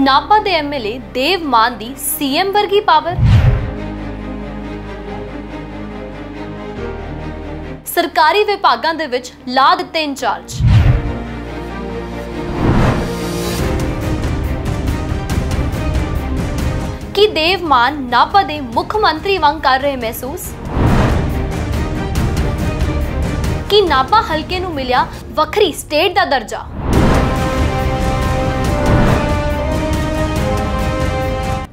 नापा दे MLA गुरदेव मान दी CM वर्गी power. सरकारी विभागां दे विच ला दित्ते इंचार्ज। कि गुरदेव मान नापा दे मुख्यमंत्री वांग कर रहे महसूस। कि नापा हलके नूं मिलिया वखरी स्टेट दा दर्जा।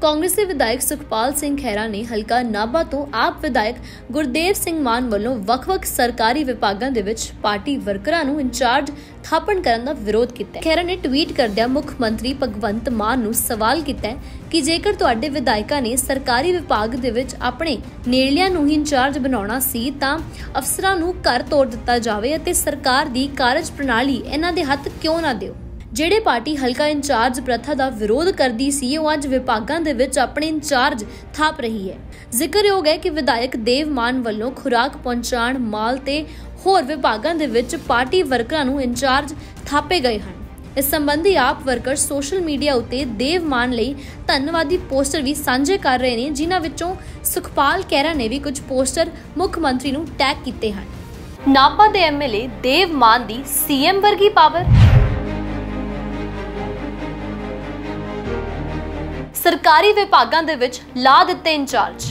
कांग्रेसी विधायक सुखपाल खैरा ने हलका नाभा तो आप विधायक गुरदेव मान वालों वख-वख सरकारी विभागों दे विच पार्टी वर्करां नूं इंचार्ज थापण करन दा विरोध कीता। खैरा ने ट्वीट करदिया मुख्यमंत्री भगवंत मान नूं सवाल कीता कि जेकर तुहाडे विधायकां ने सरकारी विभाग दे विच अपने नेड़लियां नूं ही इंचार्ज बनाउणा सी तां अफसरां नूं घर तोड़ दित्ता जावे अते सरकार दी कारज प्रणाली इन्हां दे हत्थ क्यों ना दिओ। जेड़े पार्टी हलका इंचार्ज प्रथा दा विरोध करदी सी ओह अज विभागां दे विच अपने इंचार्ज थाप रही है। जिक्रयोग है कि विधायक गुरदेव मान वल्लों खुराक पहुंचाण माल ते होर विभागां दे विच पार्टी वर्करां नूं इंचार्ज थापे गए हन। इस संबंधी आप वर्कर सोशल मीडिया उत्ते गुरदेव मान लई धन्नवादी पोस्टर भी सांझे कर रहे ने, जिन्हां विचों सुखपाल खैरा ने भी कुछ पोस्टर मुख मंत्री नूं टैग कीते हन। नापा दे MLA गुरदेव मान दी CM वर्गी पावर। सरकारी विभागां दे विच ला दित्ते इंचार्ज।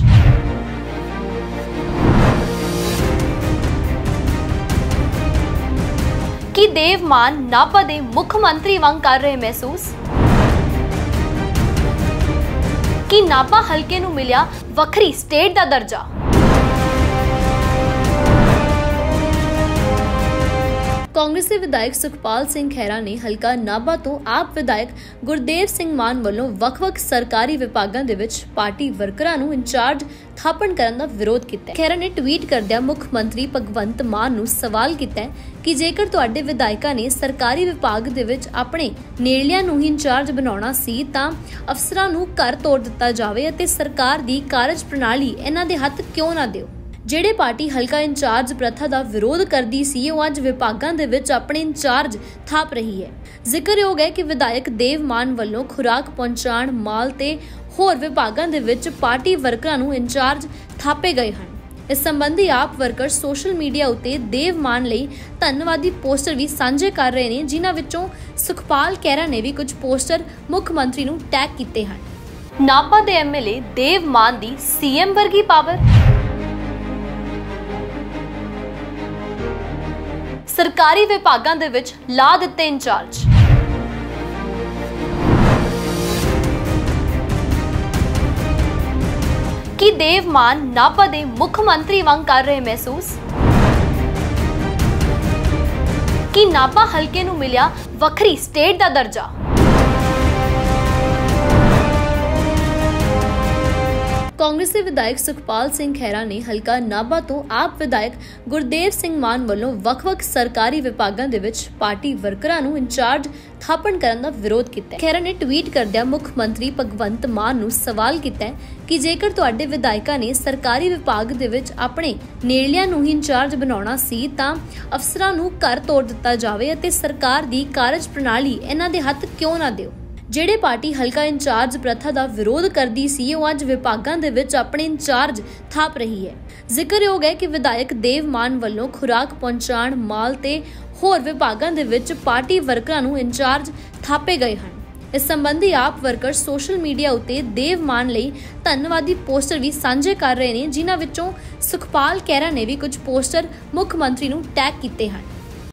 कि गुरदेव मान नापा दे मुख्यमंत्री वांग कर रहे महसूस। कि नापा हलके नूं मिलिया वखरी स्टेट दा दर्जा। कांग्रेसी विधायक सुखपाल खैरा ने हलका नाभा तो आप विधायक गुरदेव मान वालों वख-वख सरकारी विभागों दे विच पार्टी वर्करां नूं इंचार्ज थापण करन दा विरोध कीता। खैरा ने ट्वीट करदिया मुख्यमंत्री भगवंत मान नूं सवाल कीता कि जेकर तुहाडे विधायकां ने सरकारी विभाग दे विच अपने नेड़लियां नूं ही इंचार्ज बनाउणा सी तां अफसरां नूं घर तोड़ दित्ता जावे अते सरकार दी कारज प्रणाली इन्हां दे हत्थ क्यों ना दिओ। जेड़े पार्टी हलका इंचार्ज प्रथा दा विरोध करदी सी ओह अज विभागां दे विच अपने इंचार्ज थाप रही है। जिक्रयोग है कि विधायक गुरदेव मान वल्लों खुराक पहुंचाण माल ते होर विभागां दे विच पार्टी वर्करां नूं इंचार्ज थापे गए हन। इस संबंधी आप वर्कर सोशल मीडिया उत्ते गुरदेव मान लई धन्नवादी पोस्टर भी सांझे कर रहे ने, जिन्हां विचों सुखपाल खैरा ने भी कुछ पोस्टर मुख मंत्री नूं टैग कीते हन। नापा दे MLA गुरदेव मान दी CM वर्गी पावर। सरकारी विभागां दे विच ला दित्ते इंचार्ज। कि गुरदेव मान नापा दे मुख्यमंत्री वांग कर रहे महसूस। कि नापा हलके नूं मिलिया वखरी स्टेट दा दर्जा। कांग्रेसी विधायक सुखपाल खैरा ने हलका नाभा तो आप विधायक गुरदेव मान वालों वख-वख सरकारी विभागों दे विच पार्टी वर्करां नूं इंचार्ज थापण करन दा विरोध कीता। खैरा ने ट्वीट करदिया मुख्यमंत्री भगवंत मान नूं सवाल कीता कि जेकर तुहाडे विधायकां ने सरकारी विभाग दे विच अपने नेड़लियां नूं ही इंचार्ज बनाउणा सी तां अफसरां नूं घर तोड़ दित्ता जावे अते सरकार दी कारज प्रणाली इन्हां दे हत्थ क्यों ना दिओ। जेड़े पार्टी हलका इंचार्ज प्रथा दा विरोध करदी सी ओह अज विभागां दे विच अपने इंचार्ज थाप रही है। जिक्रयोग है कि विधायक गुरदेव मान वल्लों खुराक पहुंचाण माल ते होर विभागां दे विच पार्टी वर्करां नूं इंचार्ज थापे गए हन। इस संबंधी आप वर्कर सोशल मीडिया उत्ते गुरदेव मान लई धन्नवादी पोस्टर भी सांझे कर रहे ने, जिन्हां विचों सुखपाल खैरा ने भी कुछ पोस्टर मुख्य मंत्री नूं टैग कीते हन।